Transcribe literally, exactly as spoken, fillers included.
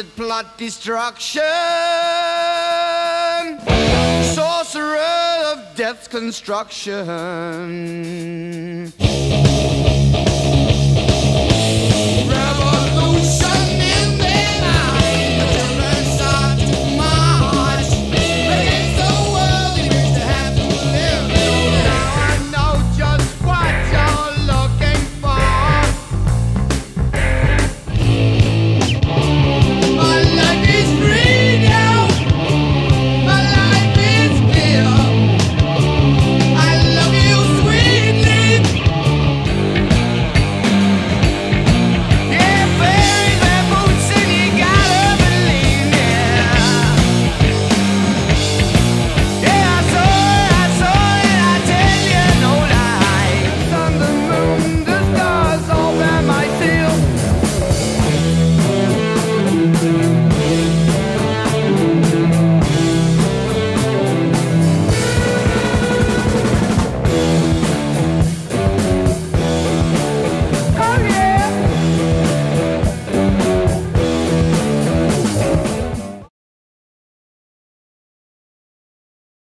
illicit plot destruction, sorcerer of death's construction.